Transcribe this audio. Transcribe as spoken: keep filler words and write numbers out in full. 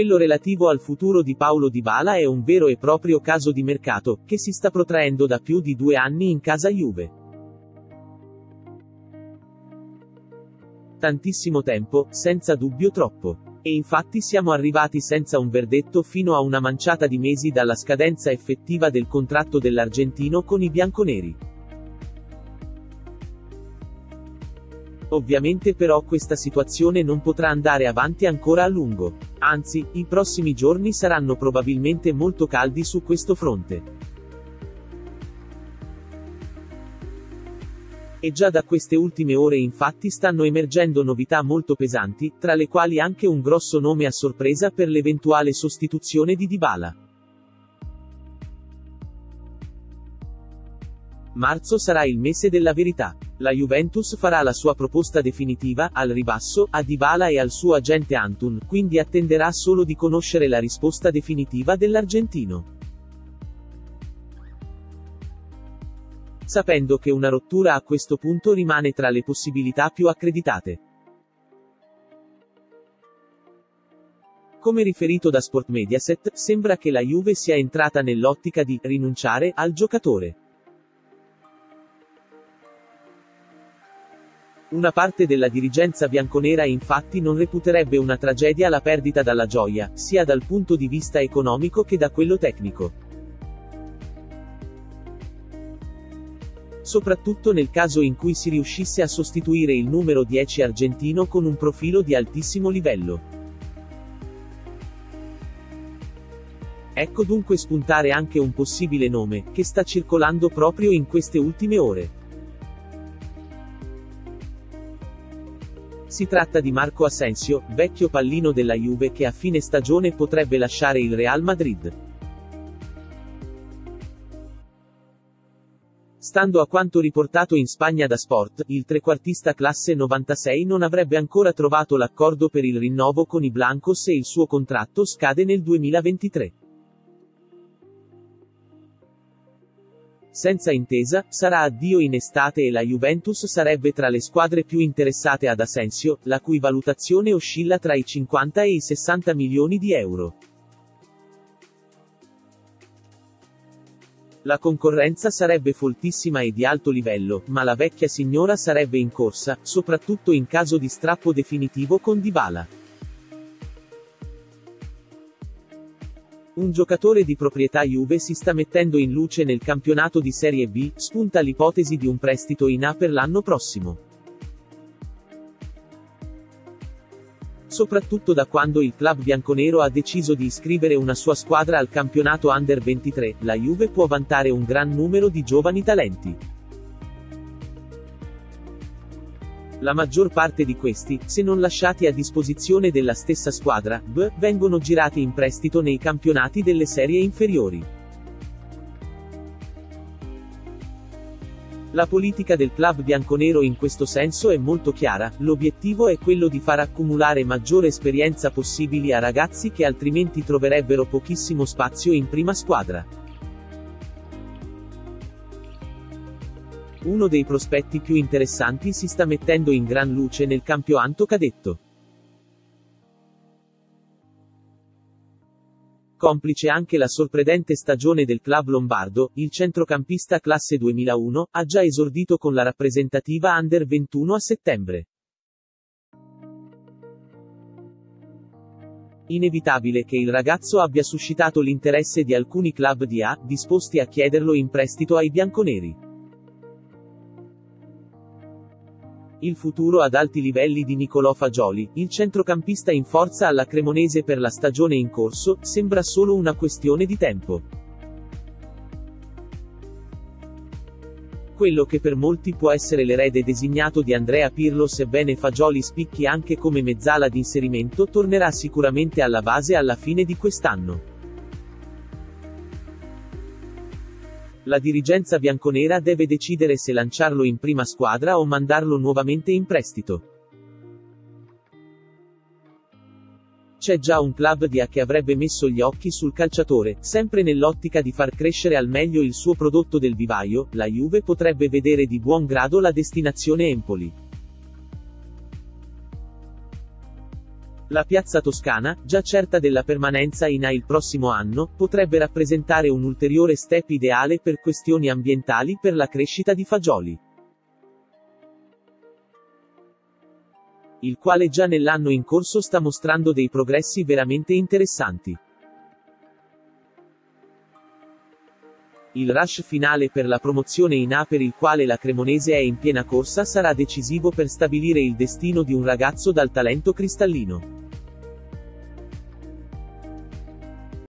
Quello relativo al futuro di Paulo Dybala è un vero e proprio caso di mercato, che si sta protraendo da più di due anni in casa Juve. Tantissimo tempo, senza dubbio troppo. E infatti siamo arrivati senza un verdetto fino a una manciata di mesi dalla scadenza effettiva del contratto dell'argentino con i bianconeri. Ovviamente però questa situazione non potrà andare avanti ancora a lungo. Anzi, i prossimi giorni saranno probabilmente molto caldi su questo fronte. E già da queste ultime ore infatti stanno emergendo novità molto pesanti, tra le quali anche un grosso nome a sorpresa per l'eventuale sostituzione di Dybala. Marzo sarà il mese della verità. La Juventus farà la sua proposta definitiva, al ribasso, a Dybala e al suo agente Antun, quindi attenderà solo di conoscere la risposta definitiva dell'argentino. Sapendo che una rottura a questo punto rimane tra le possibilità più accreditate. Come riferito da Sport Mediaset, sembra che la Juve sia entrata nell'ottica di rinunciare al giocatore. Una parte della dirigenza bianconera infatti non reputerebbe una tragedia la perdita dalla gioia, sia dal punto di vista economico che da quello tecnico. Soprattutto nel caso in cui si riuscisse a sostituire il numero dieci argentino con un profilo di altissimo livello. Ecco dunque spuntare anche un possibile nome, che sta circolando proprio in queste ultime ore. Si tratta di Marco Asensio, vecchio pallino della Juve che a fine stagione potrebbe lasciare il Real Madrid. Stando a quanto riportato in Spagna da Sport, il trequartista classe novantasei non avrebbe ancora trovato l'accordo per il rinnovo con i Blancos e il suo contratto scade nel duemilaventitré. Senza intesa, sarà addio in estate e la Juventus sarebbe tra le squadre più interessate ad Asensio, la cui valutazione oscilla tra i cinquanta e i sessanta milioni di euro. La concorrenza sarebbe foltissima e di alto livello, ma la vecchia signora sarebbe in corsa, soprattutto in caso di strappo definitivo con Dybala. Un giocatore di proprietà Juve si sta mettendo in luce nel campionato di Serie B, spunta l'ipotesi di un prestito in A per l'anno prossimo. Soprattutto da quando il club bianconero ha deciso di iscrivere una sua squadra al campionato Under ventitré, la Juve può vantare un gran numero di giovani talenti. La maggior parte di questi, se non lasciati a disposizione della stessa squadra B, vengono girati in prestito nei campionati delle serie inferiori. La politica del club bianconero in questo senso è molto chiara, l'obiettivo è quello di far accumulare maggiore esperienza possibile a ragazzi che altrimenti troverebbero pochissimo spazio in prima squadra. Uno dei prospetti più interessanti si sta mettendo in gran luce nel campionato cadetto. Complice anche la sorprendente stagione del club lombardo, il centrocampista classe duemilauno, ha già esordito con la rappresentativa Under ventuno a settembre. Inevitabile che il ragazzo abbia suscitato l'interesse di alcuni club di A, disposti a chiederlo in prestito ai bianconeri. Il futuro ad alti livelli di Nicolò Fagioli, il centrocampista in forza alla Cremonese per la stagione in corso, sembra solo una questione di tempo. Quello che per molti può essere l'erede designato di Andrea Pirlo, sebbene Fagioli spicchi anche come mezzala d'inserimento, tornerà sicuramente alla base alla fine di quest'anno. La dirigenza bianconera deve decidere se lanciarlo in prima squadra o mandarlo nuovamente in prestito. C'è già un club di A che avrebbe messo gli occhi sul calciatore, sempre nell'ottica di far crescere al meglio il suo prodotto del vivaio, la Juve potrebbe vedere di buon grado la destinazione Empoli. La piazza toscana, già certa della permanenza in A il prossimo anno, potrebbe rappresentare un ulteriore step ideale per questioni ambientali per la crescita di Fagioli, il quale già nell'anno in corso sta mostrando dei progressi veramente interessanti. Il rush finale per la promozione in A, per il quale la Cremonese è in piena corsa, sarà decisivo per stabilire il destino di un ragazzo dal talento cristallino.